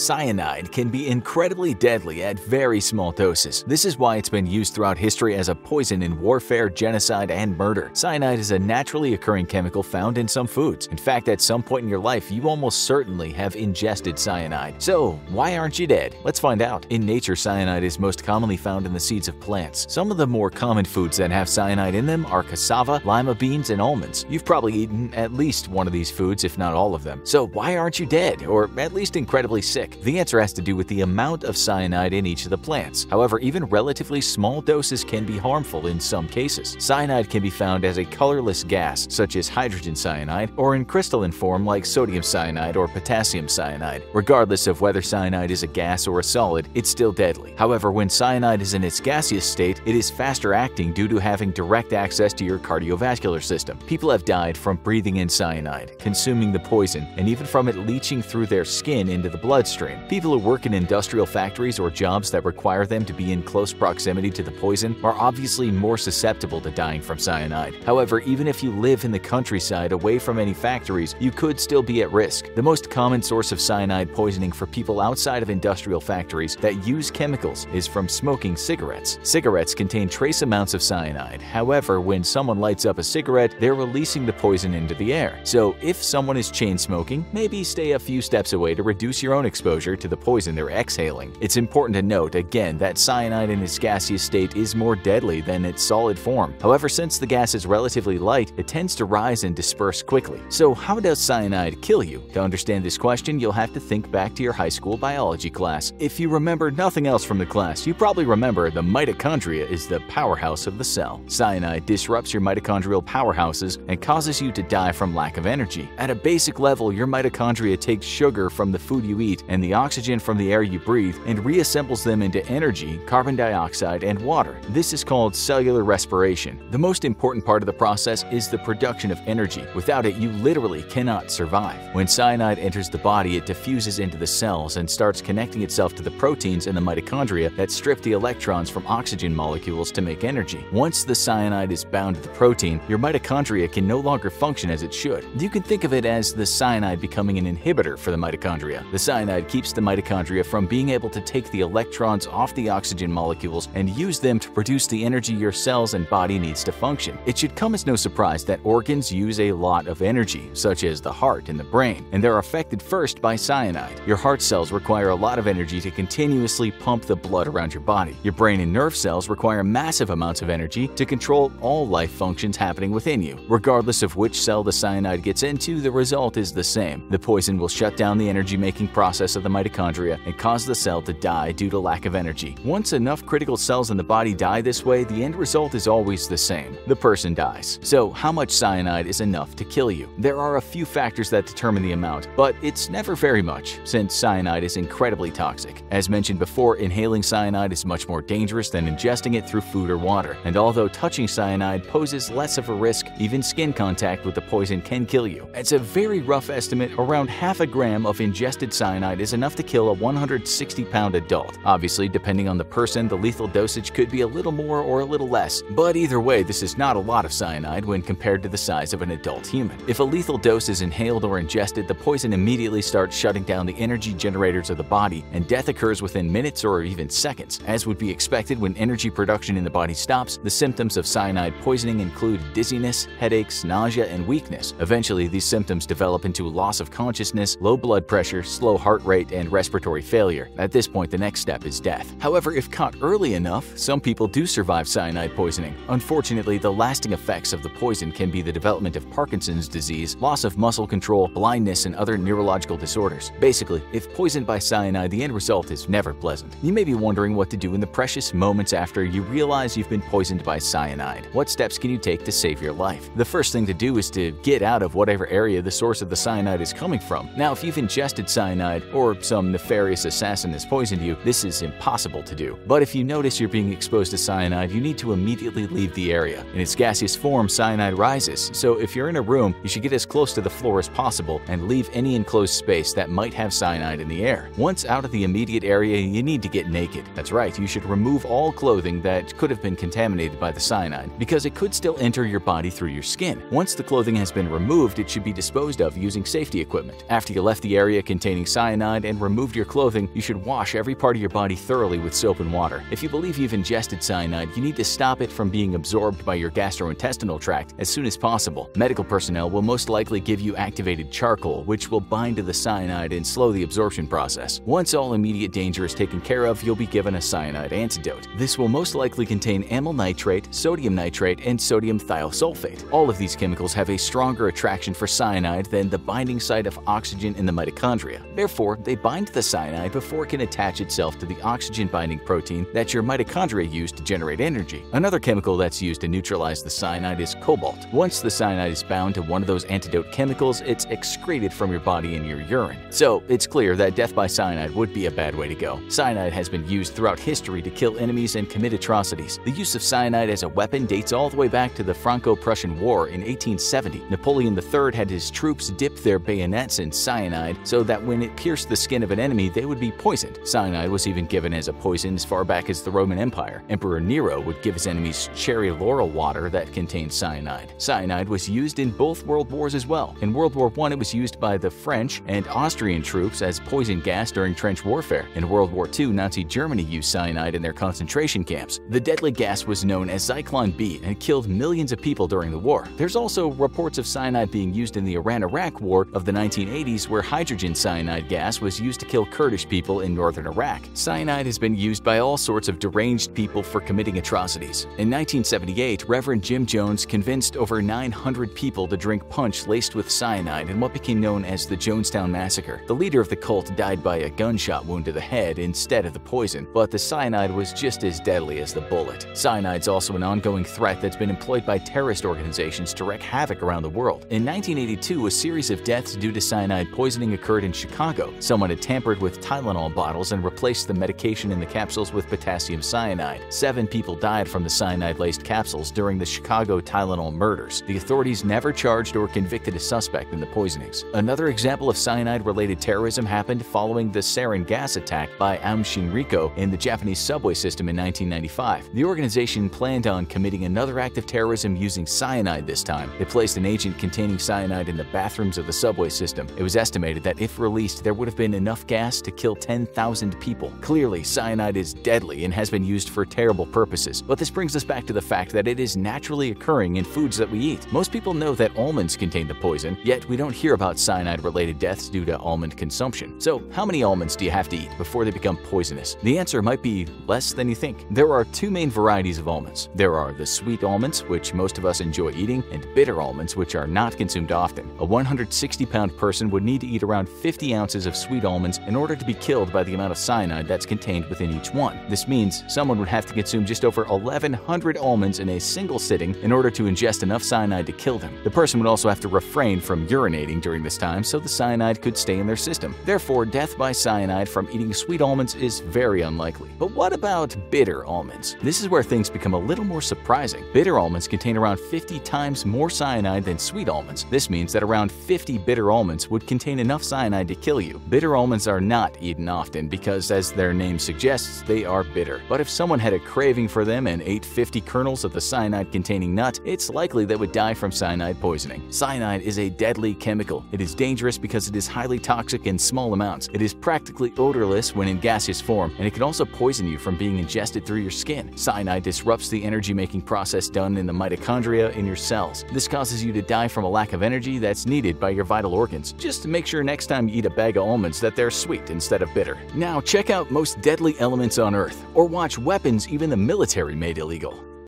Cyanide can be incredibly deadly at very small doses. This is why it's been used throughout history as a poison in warfare, genocide, and murder. Cyanide is a naturally occurring chemical found in some foods. In fact, at some point in your life, you almost certainly have ingested cyanide. So, why aren't you dead? Let's find out. In nature, cyanide is most commonly found in the seeds of plants. Some of the more common foods that have cyanide in them are cassava, lima beans, and almonds. You've probably eaten at least one of these foods, if not all of them. So, why aren't you dead, or at least incredibly sick? The answer has to do with the amount of cyanide in each of the plants. However, even relatively small doses can be harmful in some cases. Cyanide can be found as a colorless gas, such as hydrogen cyanide, or in crystalline form like sodium cyanide or potassium cyanide. Regardless of whether cyanide is a gas or a solid, it's still deadly. However, when cyanide is in its gaseous state, it is faster acting due to having direct access to your cardiovascular system. People have died from breathing in cyanide, consuming the poison, and even from it leaching through their skin into the bloodstream. People who work in industrial factories or jobs that require them to be in close proximity to the poison are obviously more susceptible to dying from cyanide. However, even if you live in the countryside away from any factories, you could still be at risk. The most common source of cyanide poisoning for people outside of industrial factories that use chemicals is from smoking cigarettes. Cigarettes contain trace amounts of cyanide. However, when someone lights up a cigarette, they're releasing the poison into the air. So if someone is chain smoking, maybe stay a few steps away to reduce your own exposure to the poison they're exhaling. It's important to note, again, that cyanide in its gaseous state is more deadly than its solid form. However, since the gas is relatively light, it tends to rise and disperse quickly. So how does cyanide kill you? To understand this question, you'll have to think back to your high school biology class. If you remember nothing else from the class, you probably remember the mitochondria is the powerhouse of the cell. Cyanide disrupts your mitochondrial powerhouses and causes you to die from lack of energy. At a basic level, your mitochondria takes sugar from the food you eat and the oxygen from the air you breathe and reassembles them into energy, carbon dioxide, and water. This is called cellular respiration. The most important part of the process is the production of energy. Without it, you literally cannot survive. When cyanide enters the body, it diffuses into the cells and starts connecting itself to the proteins in the mitochondria that strip the electrons from oxygen molecules to make energy. Once the cyanide is bound to the protein, your mitochondria can no longer function as it should. You can think of it as the cyanide becoming an inhibitor for the mitochondria. The cyanide keeps the mitochondria from being able to take the electrons off the oxygen molecules and use them to produce the energy your cells and body needs to function. It should come as no surprise that organs use a lot of energy, such as the heart and the brain, and they're affected first by cyanide. Your heart cells require a lot of energy to continuously pump the blood around your body. Your brain and nerve cells require massive amounts of energy to control all life functions happening within you. Regardless of which cell the cyanide gets into, the result is the same. The poison will shut down the energy-making process of the mitochondria and cause the cell to die due to lack of energy. Once enough critical cells in the body die this way, the end result is always the same. The person dies. So how much cyanide is enough to kill you? There are a few factors that determine the amount, but it's never very much, since cyanide is incredibly toxic. As mentioned before, inhaling cyanide is much more dangerous than ingesting it through food or water, and although touching cyanide poses less of a risk, even skin contact with the poison can kill you. It's a very rough estimate, around half a gram of ingested cyanide is enough to kill a 160-pound adult. Obviously, depending on the person, the lethal dosage could be a little more or a little less, but either way, this is not a lot of cyanide when compared to the size of an adult human. If a lethal dose is inhaled or ingested, the poison immediately starts shutting down the energy generators of the body, and death occurs within minutes or even seconds. As would be expected when energy production in the body stops, the symptoms of cyanide poisoning include dizziness, headaches, nausea, and weakness. Eventually, these symptoms develop into loss of consciousness, low blood pressure, slow heart rate, and respiratory failure. At this point, the next step is death. However, if caught early enough, some people do survive cyanide poisoning. Unfortunately, the lasting effects of the poison can be the development of Parkinson's disease, loss of muscle control, blindness, and other neurological disorders. Basically, if poisoned by cyanide, the end result is never pleasant. You may be wondering what to do in the precious moments after you realize you've been poisoned by cyanide. What steps can you take to save your life? The first thing to do is to get out of whatever area the source of the cyanide is coming from. Now, if you've ingested cyanide or some nefarious assassin has poisoned you, this is impossible to do. But if you notice you're being exposed to cyanide, you need to immediately leave the area. In its gaseous form, cyanide rises, so if you're in a room, you should get as close to the floor as possible and leave any enclosed space that might have cyanide in the air. Once out of the immediate area, you need to get naked. That's right, you should remove all clothing that could have been contaminated by the cyanide, because it could still enter your body through your skin. Once the clothing has been removed, it should be disposed of using safety equipment. After you left the area containing cyanide, died and removed your clothing, you should wash every part of your body thoroughly with soap and water. If you believe you've ingested cyanide, you need to stop it from being absorbed by your gastrointestinal tract as soon as possible. Medical personnel will most likely give you activated charcoal, which will bind to the cyanide and slow the absorption process. Once all immediate danger is taken care of, you'll be given a cyanide antidote. This will most likely contain amyl nitrate, sodium nitrate, and sodium thiosulfate. All of these chemicals have a stronger attraction for cyanide than the binding site of oxygen in the mitochondria. Therefore, they bind the cyanide before it can attach itself to the oxygen-binding protein that your mitochondria use to generate energy. Another chemical that's used to neutralize the cyanide is cobalt. Once the cyanide is bound to one of those antidote chemicals, it's excreted from your body in your urine. So, it's clear that death by cyanide would be a bad way to go. Cyanide has been used throughout history to kill enemies and commit atrocities. The use of cyanide as a weapon dates all the way back to the Franco-Prussian War in 1870. Napoleon III had his troops dip their bayonets in cyanide so that when it pierced the skin of an enemy, they would be poisoned. Cyanide was even given as a poison as far back as the Roman Empire. Emperor Nero would give his enemies cherry laurel water that contained cyanide. Cyanide was used in both World Wars as well. In World War I, it was used by the French and Austrian troops as poison gas during trench warfare. In World War II, Nazi Germany used cyanide in their concentration camps. The deadly gas was known as Zyklon B and killed millions of people during the war. There's also reports of cyanide being used in the Iran-Iraq War of the 1980s, where hydrogen cyanide gas was used to kill Kurdish people in northern Iraq. Cyanide has been used by all sorts of deranged people for committing atrocities. In 1978, Reverend Jim Jones convinced over 900 people to drink punch laced with cyanide in what became known as the Jonestown Massacre. The leader of the cult died by a gunshot wound to the head instead of the poison, but the cyanide was just as deadly as the bullet. Cyanide's also an ongoing threat that's been employed by terrorist organizations to wreak havoc around the world. In 1982, a series of deaths due to cyanide poisoning occurred in Chicago. Someone had tampered with Tylenol bottles and replaced the medication in the capsules with potassium cyanide. 7 people died from the cyanide-laced capsules during the Chicago Tylenol murders. The authorities never charged or convicted a suspect in the poisonings. Another example of cyanide-related terrorism happened following the sarin gas attack by Aum Shinrikyo in the Japanese subway system in 1995. The organization planned on committing another act of terrorism using cyanide this time. They placed an agent containing cyanide in the bathrooms of the subway system. It was estimated that if released, there would have been enough gas to kill 10,000 people. Clearly, cyanide is deadly and has been used for terrible purposes, but this brings us back to the fact that it is naturally occurring in foods that we eat. Most people know that almonds contain the poison, yet we don't hear about cyanide-related deaths due to almond consumption. So, how many almonds do you have to eat before they become poisonous? The answer might be less than you think. There are 2 main varieties of almonds. There are the sweet almonds, which most of us enjoy eating, and bitter almonds, which are not consumed often. A 160-pound person would need to eat around 50 ounces of sweet almonds in order to be killed by the amount of cyanide that's contained within each one. This means someone would have to consume just over 1,100 almonds in a single sitting in order to ingest enough cyanide to kill them. The person would also have to refrain from urinating during this time so the cyanide could stay in their system. Therefore, death by cyanide from eating sweet almonds is very unlikely. But what about bitter almonds? This is where things become a little more surprising. Bitter almonds contain around 50 times more cyanide than sweet almonds. This means that around 50 bitter almonds would contain enough cyanide to kill you. Bitter almonds are not eaten often because, as their name suggests, they are bitter. But if someone had a craving for them and ate 50 kernels of the cyanide-containing nut, it's likely they would die from cyanide poisoning. Cyanide is a deadly chemical. It is dangerous because it is highly toxic in small amounts. It is practically odorless when in gaseous form, and it can also poison you from being ingested through your skin. Cyanide disrupts the energy-making process done in the mitochondria in your cells. This causes you to die from a lack of energy that's needed by your vital organs. Just make sure next time you eat a bag of almonds that they're sweet instead of bitter. Now check out most deadly elements on Earth, or watch weapons even the military made illegal.